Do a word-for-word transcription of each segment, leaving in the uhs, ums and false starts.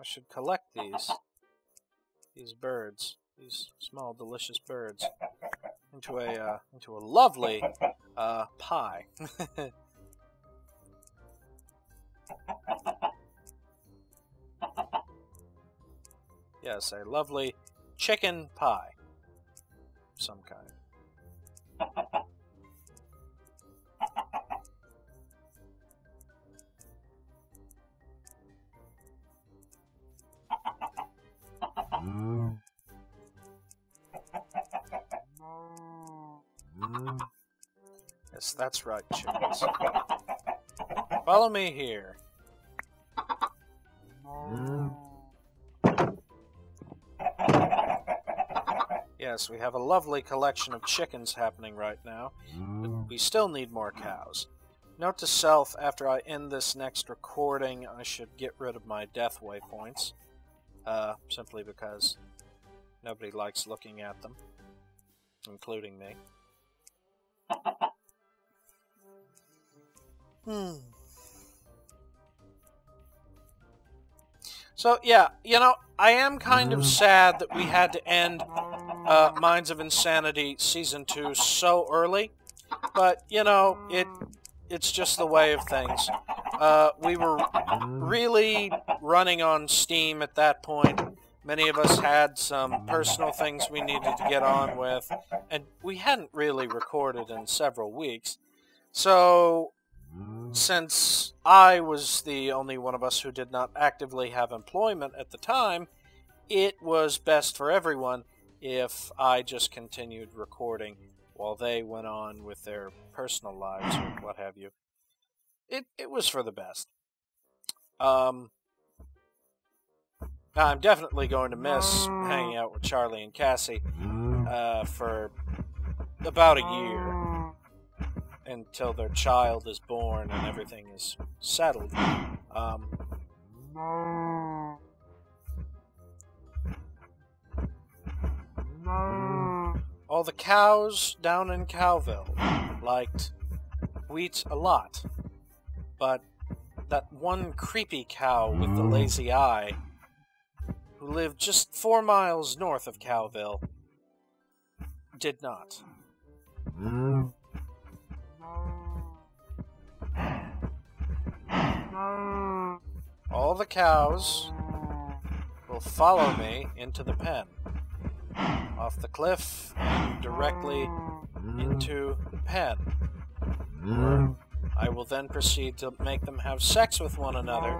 I should collect these. These birds. These small, delicious birds. Into a, uh, into a lovely, uh, pie. Yes, a lovely chicken pie. Of some kind. Mm. Mm. Yes, that's right, chickens. Follow me here. Mm. Yes, we have a lovely collection of chickens happening right now, but we still need more cows. Note to self, after I end this next recording, I should get rid of my death waypoints. Uh, simply because nobody likes looking at them, including me. Hmm. So, yeah, you know, I am kind of sad that we had to end uh, Minds of Insanity Season two so early, but, you know, it it's just the way of things. Uh, we were really running on Steam at that point. Many of us had some personal things we needed to get on with, and we hadn't really recorded in several weeks. So, since I was the only one of us who did not actively have employment at the time, it was best for everyone if I just continued recording while they went on with their personal lives or what have you. It, it was for the best. Um, I'm definitely going to miss hanging out with Charlie and Cassie uh, for about a year until their child is born and everything is settled. Um, all the cows down in Cowville liked wheat a lot. But that one creepy cow with the lazy eye, who lived just four miles north of Cowville, did not. Mm. All the cows will follow me into the pen, off the cliff, and directly into the pen. Mm. I will then proceed to make them have sex with one another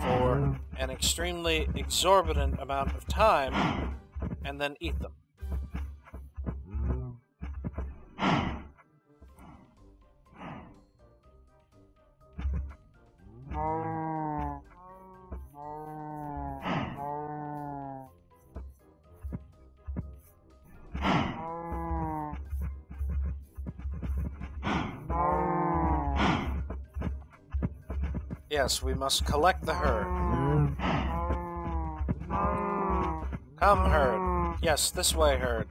for an extremely exorbitant amount of time, and then eat them. Yes, we must collect the herd. Come, herd. Yes, this way, herd.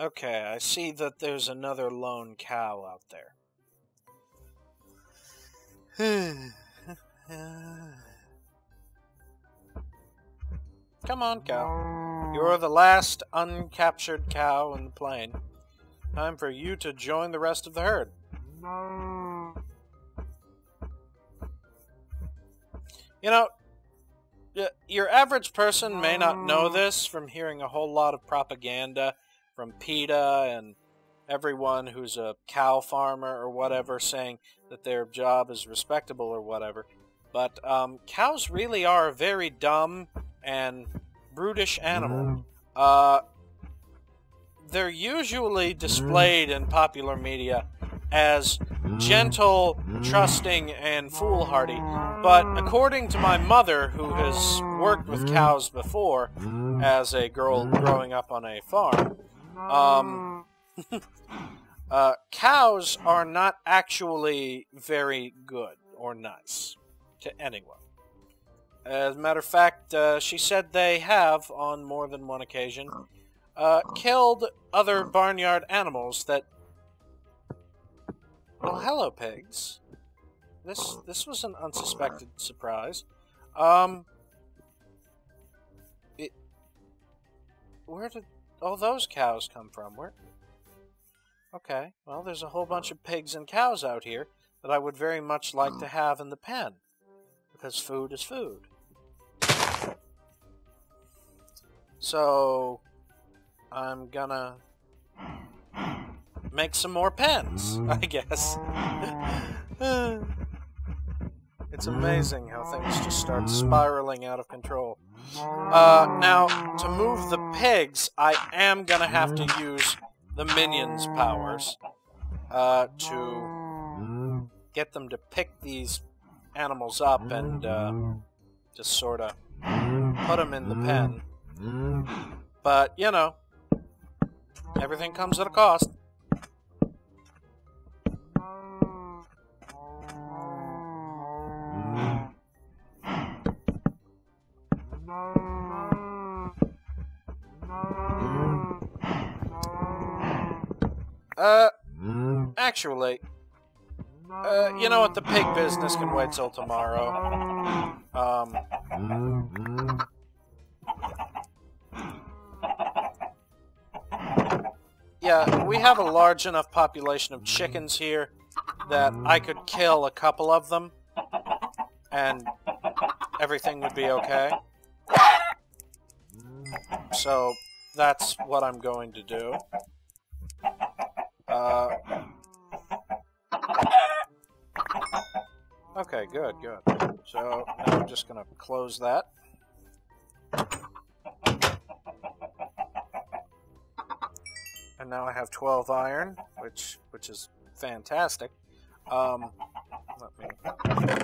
Okay, I see that there's another lone cow out there. Come on, cow. You're the last uncaptured cow in the plain. Time for you to join the rest of the herd. You know, your average person may not know this from hearing a whole lot of propaganda from PETA and everyone who's a cow farmer or whatever, saying that their job is respectable or whatever. But um, cows really are a very dumb and brutish animal. Uh, they're usually displayed in popular media as gentle, trusting, and foolhardy. But according to my mother, who has worked with cows before as a girl growing up on a farm, Um, uh, cows are not actually very good or nice to anyone. As a matter of fact, uh, she said they have, on more than one occasion, uh, killed other barnyard animals that... Oh, hello, pigs. This this was an unsuspected surprise. Um... It... Where did all those cows come from? Where? Okay, well, there's a whole bunch of pigs and cows out here that I would very much like to have in the pen. Because food is food. So, I'm gonna make some more pens, I guess. It's amazing how things just start spiraling out of control. Uh, now, to move the pigs, I am gonna have to use the minions' powers uh, to get them to pick these animals up and uh, just sort of put them in the pen. But, you know, everything comes at a cost. Uh, actually, uh, you know what, the pig business can wait till tomorrow. Um, yeah, we have a large enough population of chickens here that I could kill a couple of them, and everything would be okay. So, that's what I'm going to do. Uh, okay, good, good. So, now I'm just gonna close that. And now I have twelve iron, which, which is fantastic. Um, let me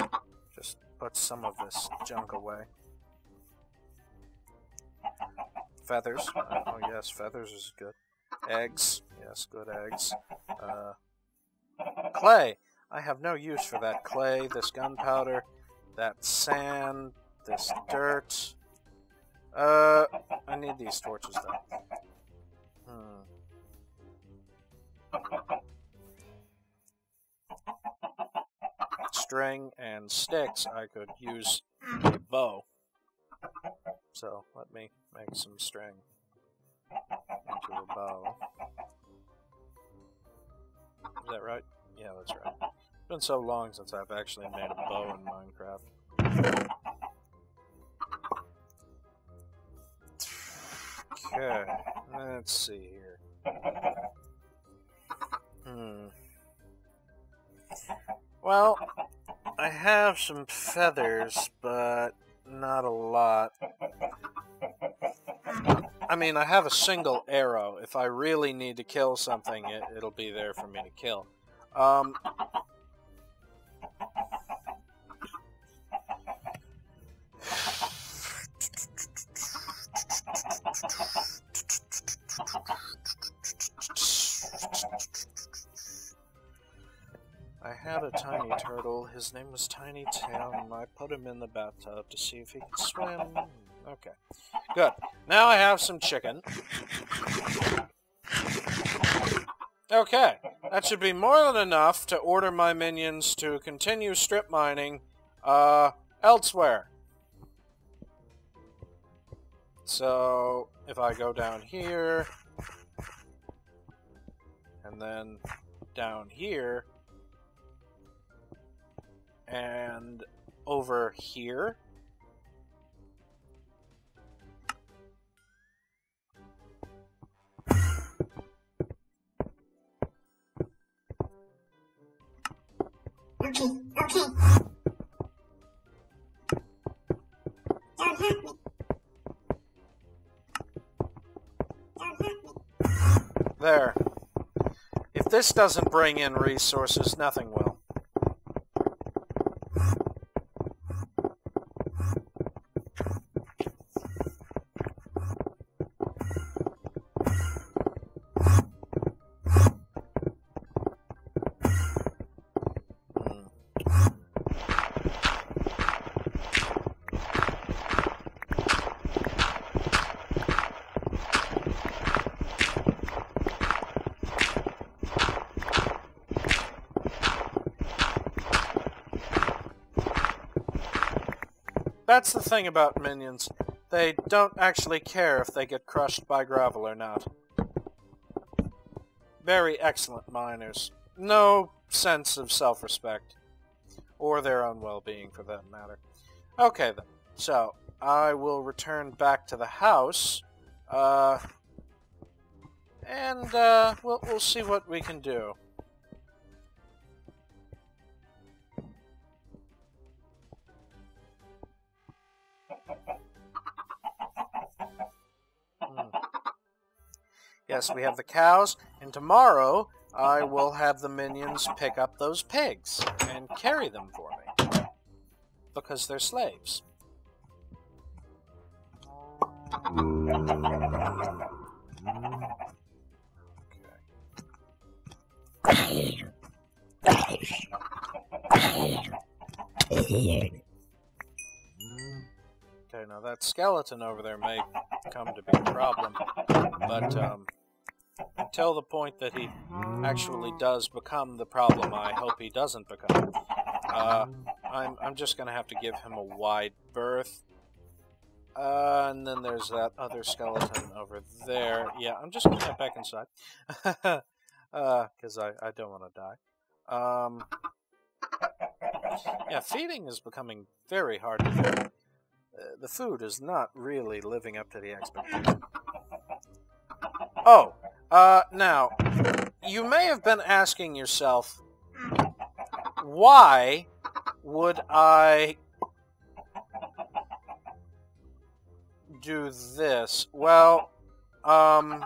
just put some of this junk away. Feathers. Oh yes, feathers is good. Eggs. Yes, good eggs. Uh, clay. I have no use for that clay, this gunpowder, that sand, this dirt. Uh, I need these torches, though. Hmm. String and sticks I could use a bow. So, let me make some string into a bow. Is that right? Yeah, that's right. It's been so long since I've actually made a bow in Minecraft. Okay, let's see here. Hmm. Well, I have some feathers, but not a lot. I mean, I have a single arrow. If I really need to kill something, it, it'll be there for me to kill. Um, I had a tiny turtle. His name was Tiny Tim. I put him in the bathtub to see if he could swim. Okay. Good. Now I have some chicken. Okay. That should be more than enough to order my minions to continue strip mining uh, elsewhere. So, if I go down here, and then down here, and over here... Okay, okay. Don't hurt me. Don't hurt me. There. If this doesn't bring in resources, nothing will. That's the thing about minions. They don't actually care if they get crushed by gravel or not. Very excellent miners. No sense of self-respect. Or their own well-being, for that matter. Okay, then. So, I will return back to the house. Uh... And, uh, we'll, we'll see what we can do. Hmm. Yes, we have the cows, and tomorrow I will have the minions pick up those pigs and carry them for me. Because they're slaves. Okay, now that skeleton over there may come to be a problem, but um, until the point that he actually does become the problem, I hope he doesn't become. Uh, I'm, I'm just going to have to give him a wide berth. Uh, and then there's that other skeleton over there. Yeah, I'm just going to get back inside. Because uh, I, I don't want to die. Um, yeah, feeding is becoming very hard to do. Uh, the food is not really living up to the expectation. Oh, uh, now, you may have been asking yourself, why would I do this? Well, um...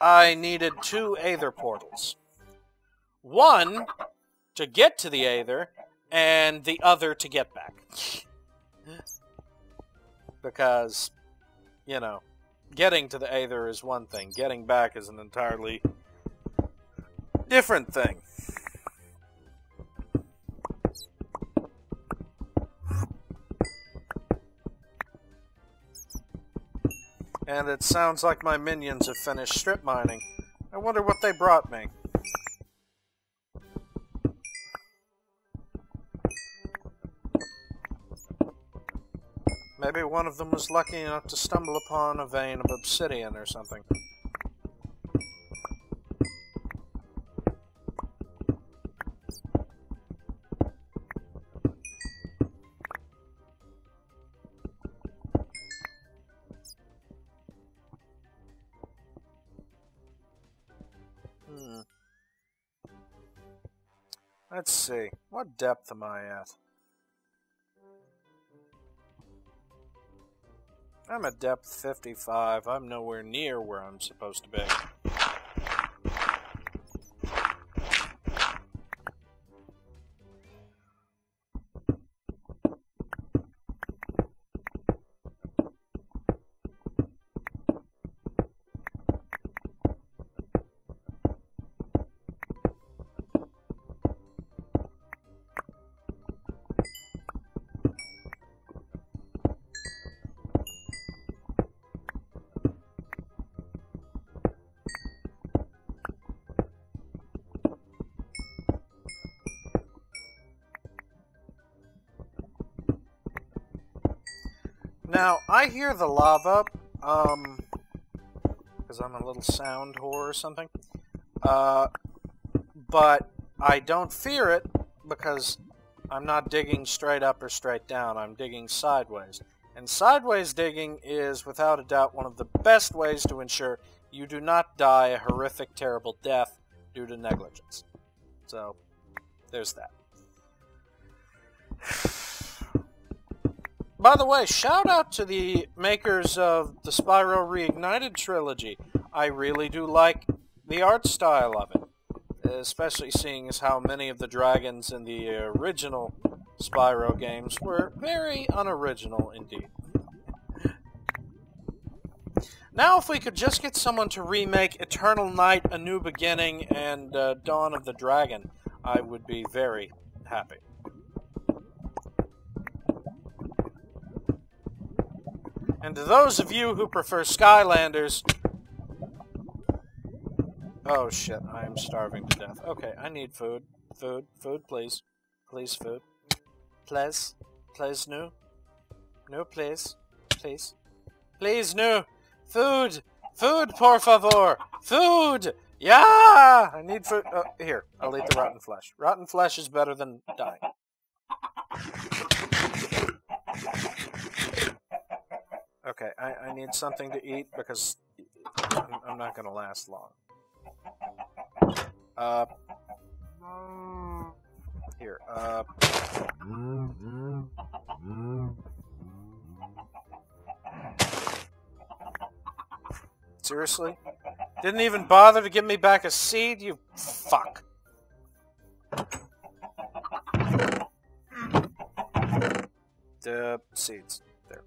I needed two Aether portals. One to get to the Aether, and the other to get back. Because, you know, getting to the Aether is one thing. Getting back is an entirely different thing. And it sounds like my minions have finished strip mining. I wonder what they brought me. Maybe one of them was lucky enough to stumble upon a vein of obsidian or something. Let's see, what depth am I at? I'm at depth fifty-five. I'm nowhere near where I'm supposed to be. Now, I hear the lava, um, because I'm a little sound whore or something, uh, but I don't fear it because I'm not digging straight up or straight down, I'm digging sideways. And sideways digging is, without a doubt, one of the best ways to ensure you do not die a horrific, terrible death due to negligence. So, there's that. By the way, shout out to the makers of the Spyro Reignited Trilogy. I really do like the art style of it, especially seeing as how many of the dragons in the original Spyro games were very unoriginal indeed. Now if we could just get someone to remake Eternal Night, A New Beginning, and uh, Dawn of the Dragon, I would be very happy. And to those of you who prefer Skylanders, Oh shit, I am starving to death. Okay, I need food. Food, food, please. Please, food. Please. Please, no. No, please. Please. Please, no! Food! Food, por favor! Food! Yeah! I need food. Oh, here, I'll eat the rotten flesh. Rotten flesh is better than dying. Okay, I, I need something to eat because I'm, I'm not gonna last long. Uh, here, uh... Seriously? Didn't even bother to give me back a seed, you fuck. The seeds. There.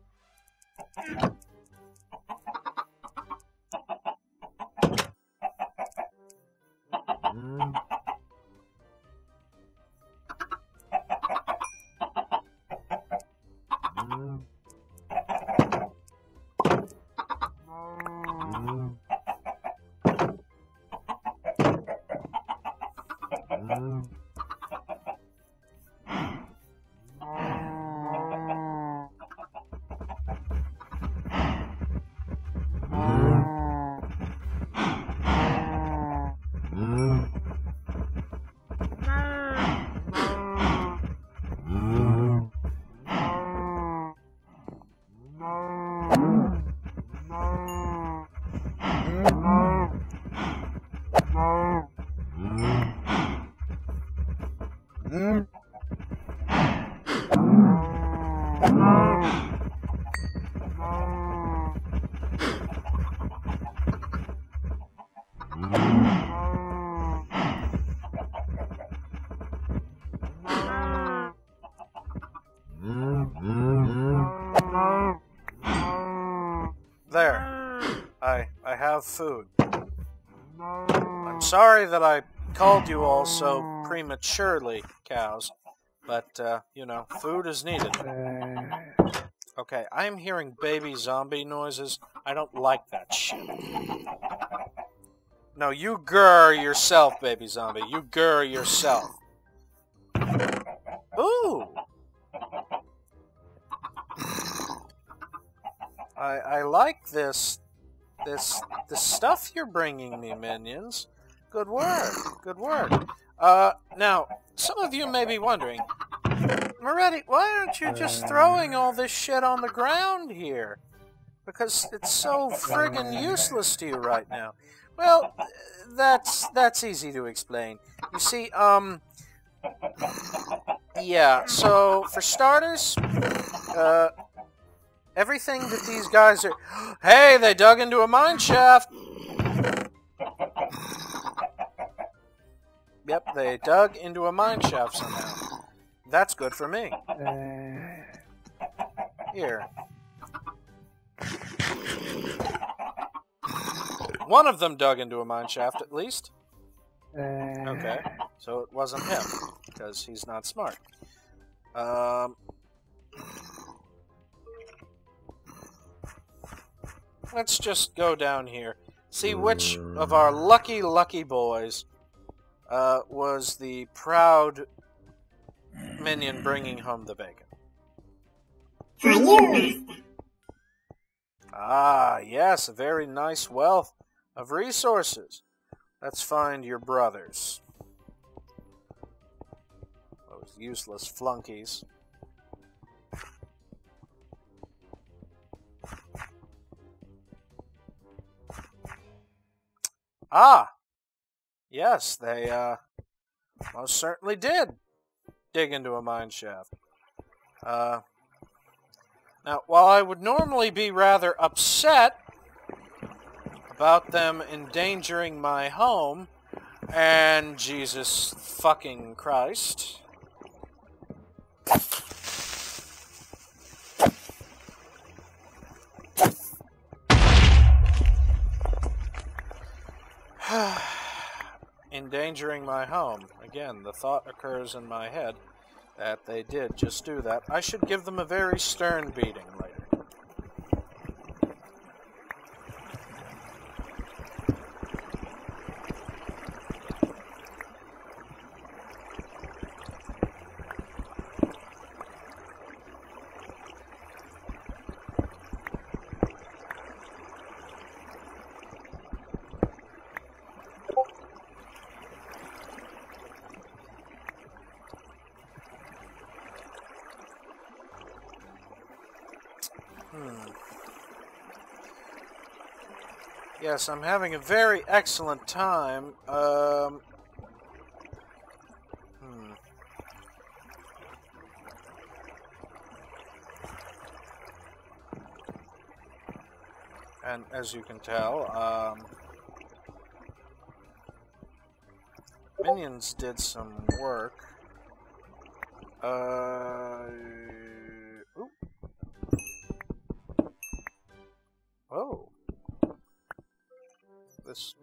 Food. I'm sorry that I called you all so prematurely, cows, but, uh, you know, food is needed. Okay, I'm hearing baby zombie noises. I don't like that shit. No, you grr yourself, baby zombie. You grr yourself. Ooh! I, I like this... This, the stuff you're bringing me, minions. Good work, good work. Uh, now, some of you may be wondering, Moretti, why aren't you just throwing all this shit on the ground here? Because it's so friggin' useless to you right now. Well, that's, that's easy to explain. You see, um... yeah, so, for starters, uh... everything that these guys are... Hey, they dug into a mine shaft! Yep, they dug into a mine shaft somehow. That's good for me. Here. One of them dug into a mine shaft, at least. Okay, so it wasn't him, because he's not smart. Um... Let's just go down here. See which of our lucky, lucky boys uh, was the proud minion bringing home the bacon. For you, Master. Ah, yes, a very nice wealth of resources. Let's find your brothers. Those useless flunkies. Ah! Yes, they, uh, most certainly did dig into a mine shaft. Uh, now, while I would normally be rather upset about them endangering my home, and Jesus fucking Christ... endangering my home. Again, the thought occurs in my head that they did just do that. I should give them a very stern beating later. Yes, I'm having a very excellent time. Um, hmm. And as you can tell, um, minions did some work. Uh, ooh. Oh. This.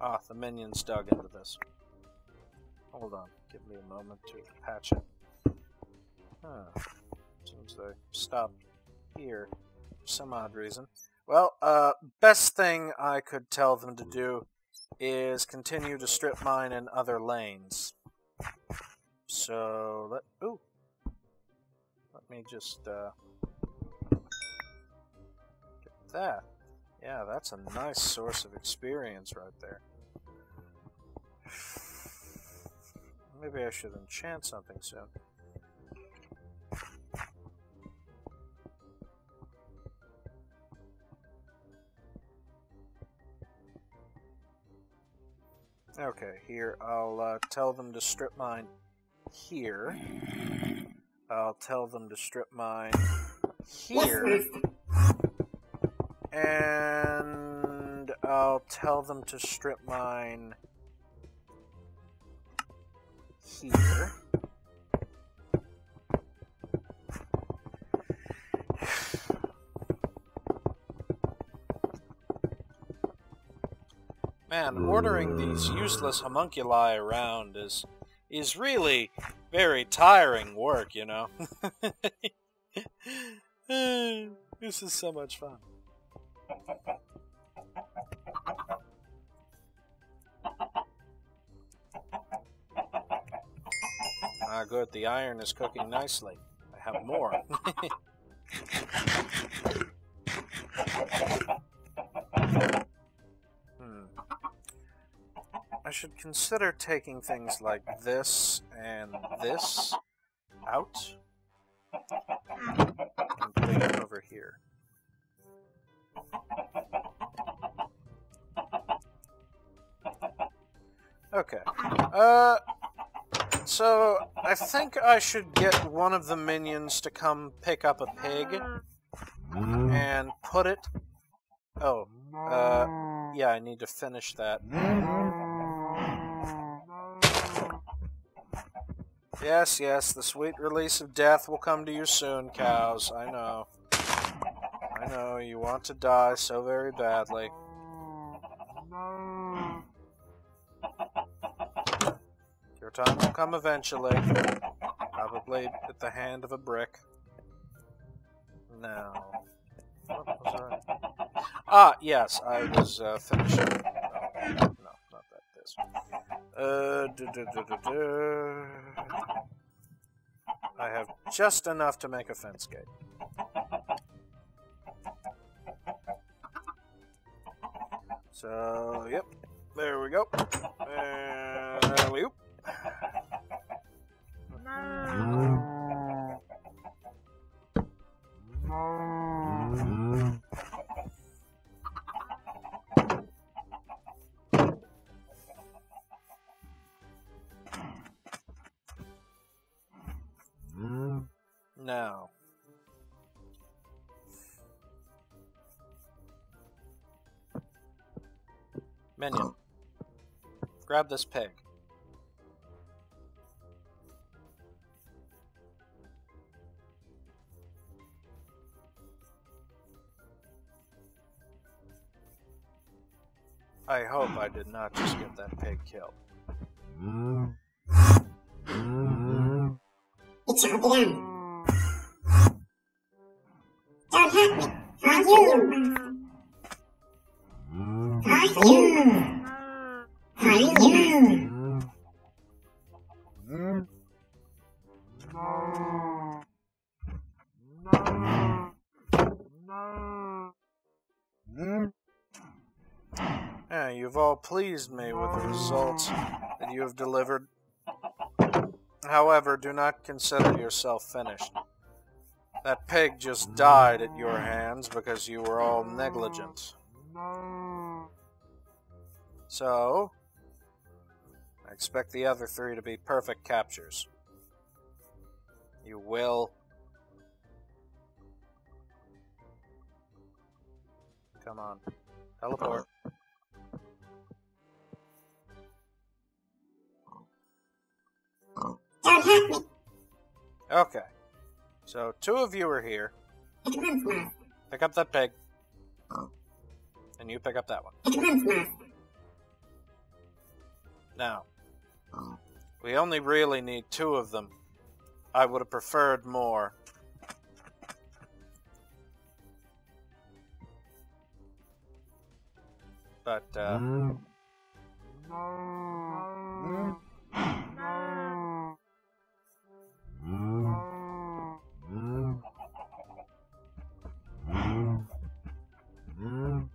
Ah, the minions dug into this. Hold on, give me a moment to patch it. Huh. Seems they stopped here for some odd reason. Well, uh, best thing I could tell them to do is continue to strip mine in other lanes. So, let. Ooh! Let me just, uh. get that. Yeah, that's a nice source of experience right there. Maybe I should enchant something soon. Okay, here, I'll uh, tell them to strip mine here. I'll tell them to strip mine here. And I'll tell them to strip mine here. Man, ordering these useless homunculi around is is really very tiring work, you know. This is so much fun. Ah, good. The iron is cooking nicely. I have more. hmm. I should consider taking things like this and this out and putting it over here. Okay. Uh... So, I think I should get one of the minions to come pick up a pig and put it... Oh, uh, yeah, I need to finish that. Yes, yes, the sweet release of death will come to you soon, cows. I know. I know, you want to die so very badly. Your time will come eventually, probably at the hand of a brick. No. What was I? Ah, yes, I was uh, finishing. No, no, not that. This. Uh, do, do, do, do, do. I have just enough to make a fence gate. So, yep, there we go. And alley-oop. Now, minion, grab this pig. I hope I did not just get that pig killed. It's all done. Don't hurt me. For you. For you. For you. Yeah, you've all pleased me with the results that you have delivered. However, do not consider yourself finished. That pig just died at your hands because you were all negligent. No. So, I expect the other three to be perfect captures. You will. Come on. Teleport. Don't hurt me. Okay. So, two of you are here. Pick up that pig. And you pick up that one. Now, we only really need two of them. I would have preferred more. But, uh... No. No. No. No. No. No.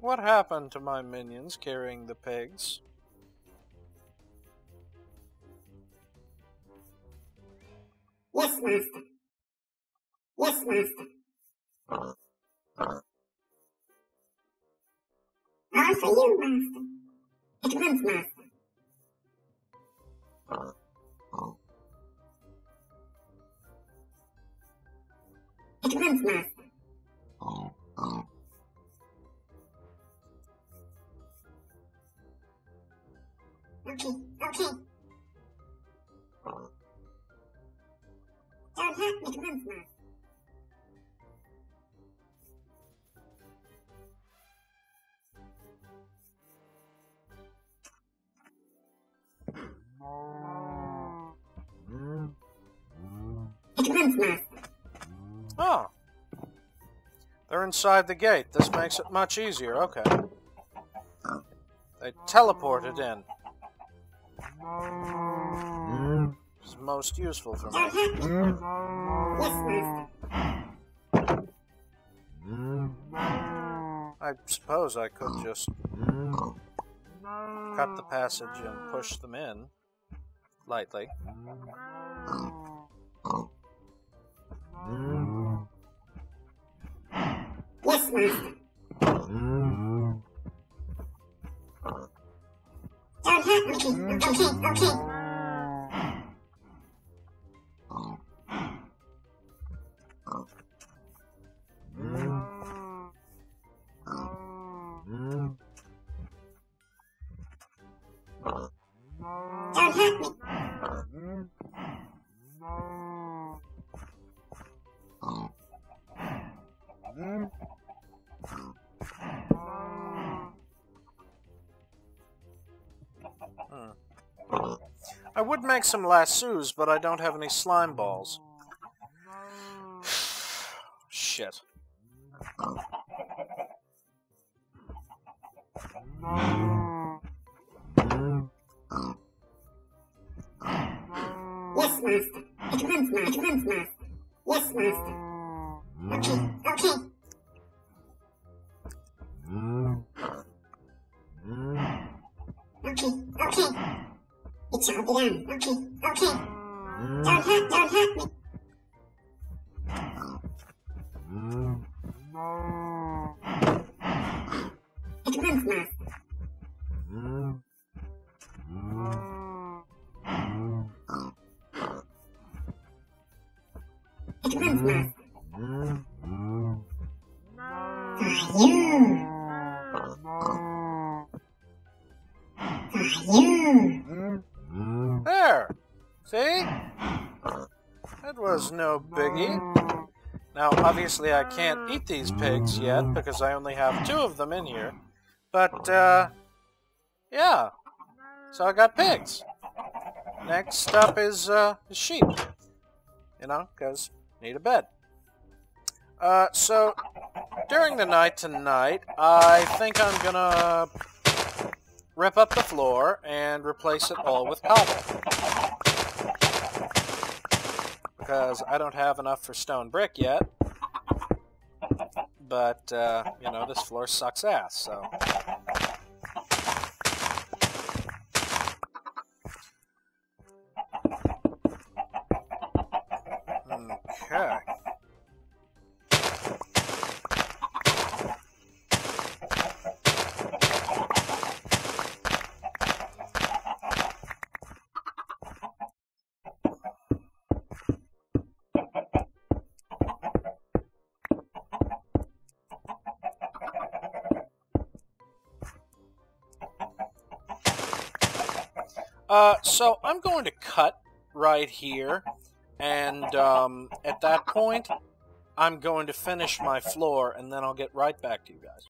What happened to my minions carrying the pigs? Yes, master. Yes, master. All for you, master. At once, master. At once, master. Okay, okay. Don't hurt me once more. It once more. Oh. They're inside the gate. This makes it much easier. Okay. They teleported in. It's most useful for me. I suppose I could just cut the passage and push them in lightly. Okay, okay, okay. Don't hurt me. I would make some lassos, but I don't have any slime balls. Shit. Yes, master. It wins, master. It wins, master. Yes, master. Okay, okay. Okay, okay. It's all done. Okay, okay. Don't hurt, don't hurt me. At once, master. At once, master. For you. For you. There! See? That was no biggie. Now, obviously I can't eat these pigs yet, because I only have two of them in here. But, uh... yeah. So I got pigs. Next up is, uh, sheep. You know, because need a bed. Uh, so, during the night tonight, I think I'm gonna rip up the floor and replace it all with cobble. Because I don't have enough for stone brick yet. But, uh, you know, this floor sucks ass, so... Okay. Uh, so I'm going to cut right here, and um, at that point, I'm going to finish my floor, and then I'll get right back to you guys.